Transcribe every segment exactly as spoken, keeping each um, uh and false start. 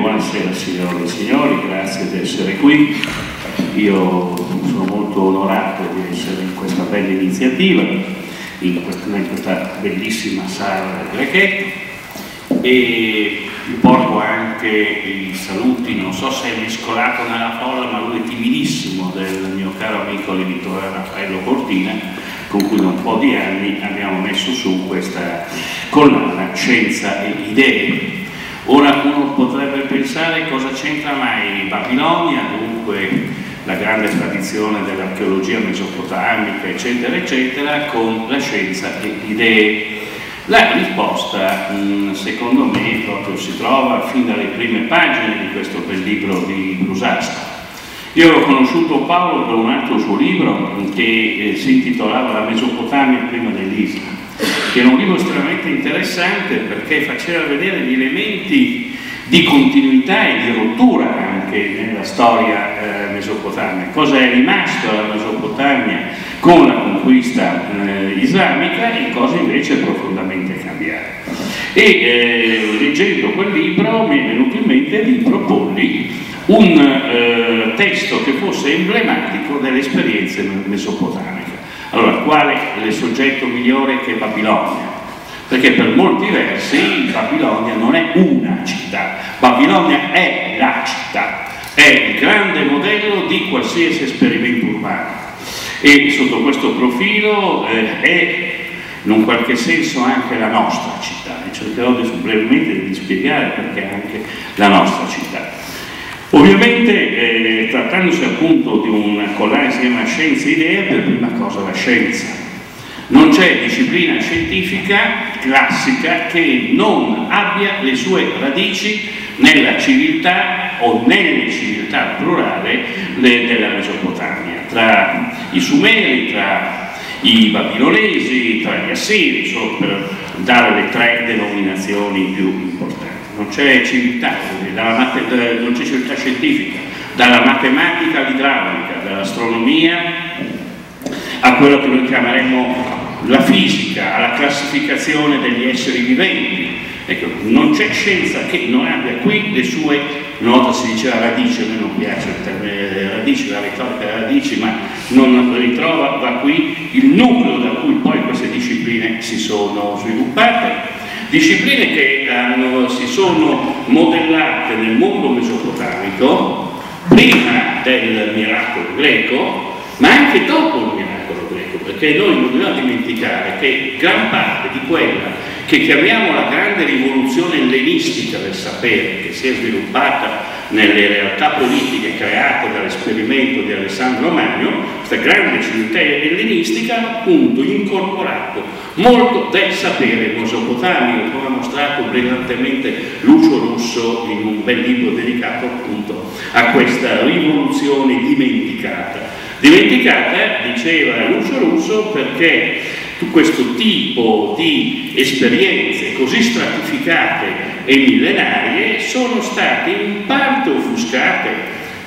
Buonasera signore e signori, grazie di essere qui. Io sono molto onorato di essere in questa bella iniziativa, in questa, in questa bellissima sala del Grecchetto, e vi porto anche i saluti, non so se è mescolato nella folla, ma lui è timidissimo, del mio caro amico l'editore Raffaello Cortina, con cui da un po' di anni abbiamo messo su questa collana Scienza e Idee. Ora uno potrebbe pensare cosa c'entra mai Babilonia, dunque la grande tradizione dell'archeologia mesopotamica, eccetera, eccetera, con la scienza e idee. La risposta, secondo me, proprio si trova fin dalle prime pagine di questo bel libro di Brusasco. Io ho conosciuto Paolo per un altro suo libro che si intitolava La Mesopotamia prima dell'Islam, che era un libro estremamente interessante perché faceva vedere gli elementi di continuità e di rottura anche nella storia eh, mesopotamica. Cosa è rimasto alla Mesopotamia con la conquista eh, islamica e cosa invece è profondamente cambiata. E eh, leggendo quel libro mi è venuto in mente di proporgli un eh, testo che fosse emblematico delle esperienze mesopotamiche. Allora, quale è il soggetto migliore che Babilonia? Perché per molti versi Babilonia non è una città, Babilonia è la città, è il grande modello di qualsiasi esperimento urbano. E sotto questo profilo eh, è in un qualche senso anche la nostra città, e cercherò di, brevemente di spiegare perché è anche la nostra città. Ovviamente eh, trattandosi appunto di una collana che si chiama Scienza e Idee, per prima cosa la scienza. Non c'è disciplina scientifica classica che non abbia le sue radici nella civiltà o nelle civiltà plurale de, della Mesopotamia, tra i Sumeri, tra i Babilonesi, tra gli Assiri, solo per dare le tre denominazioni più importanti. Non c'è civiltà, dalla, non c'è civiltà scientifica, dalla matematica all'idraulica, dall'astronomia a quello che noi chiameremo la fisica, alla classificazione degli esseri viventi. Ecco, non c'è scienza che non abbia qui le sue, una volta si diceva radici, a me non piace il termine radici, la retorica delle radici, ma non ritrova da qui il nucleo da cui poi queste discipline si sono sviluppate. Discipline che hanno, si sono modellate nel mondo mesopotamico prima del miracolo greco, ma anche dopo il miracolo greco, perché noi non dobbiamo dimenticare che gran parte di quella che chiamiamo la grande rivoluzione ellenistica del sapere, che si è sviluppata nelle realtà politiche create dall'esperimento di Alessandro Magno, questa grande civiltà ellenistica ha appunto incorporato molto del sapere mesopotamico, come ha mostrato brillantemente Lucio Russo in un bel libro dedicato appunto a questa rivoluzione dimenticata. Dimenticata, diceva Lucio Russo, perché questo tipo di esperienze così stratificate e millenarie sono state in parte offuscate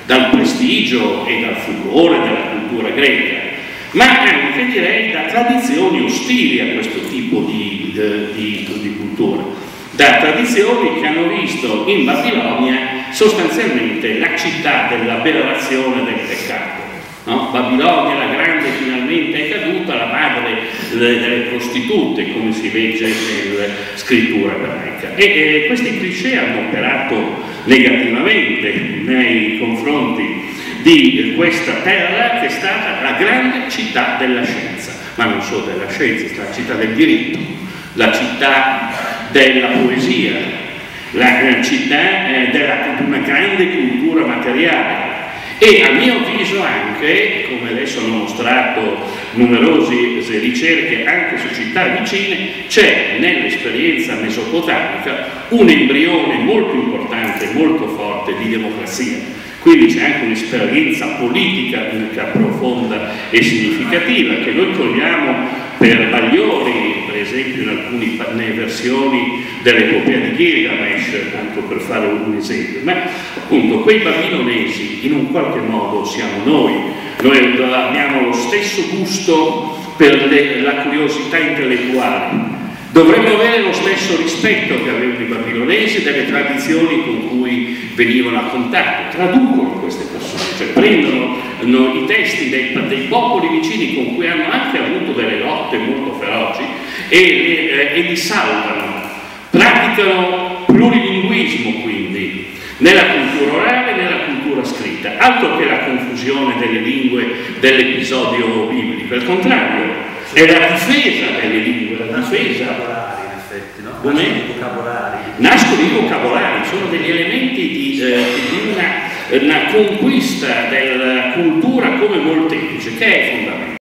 dal prestigio e dal furore della cultura greca, ma anche direi da tradizioni ostili a questo tipo di, di, di cultura, da tradizioni che hanno visto in Babilonia sostanzialmente la città dell'aberrazione del peccato. No? Babilonia la grande finalmente è caduta, la madre delle prostitute, come si legge nella scrittura ebraica. E, e questi cliché hanno operato negativamente nei confronti di questa terra che è stata la grande città della scienza, ma non solo della scienza, è la città del diritto, la città della poesia, la città eh, della, una grande cultura materiale. E a mio avviso anche, come adesso hanno mostrato numerose ricerche anche su città vicine, c'è nell'esperienza mesopotamica un embrione molto importante, molto forte di democrazia. Quindi c'è anche un'esperienza politica profonda e significativa che noi cogliamo per Baglioni, per esempio in alcune versioni dell'epopea di Gilgamesh, tanto per fare un esempio, ma appunto quei babilonesi in un qualche modo siamo noi, noi abbiamo lo stesso gusto per le, la curiosità intellettuale. Dovremmo avere lo stesso rispetto che avevano i babilonesi delle tradizioni con cui venivano a contatto, traducono queste persone, cioè prendono no, i testi dei, dei popoli vicini con cui hanno anche avuto delle lotte molto feroci e, e, e li salvano, praticano plurilinguismo quindi, nella cultura orale e nella cultura scritta, altro che la confusione delle lingue dell'episodio biblico, al contrario, è la difesa delle lingue, la difesa. Nascono i vocabolari. Nascono i vocabolari, sono degli elementi di, eh, di una, una conquista della cultura come molteplice, che è fondamentale.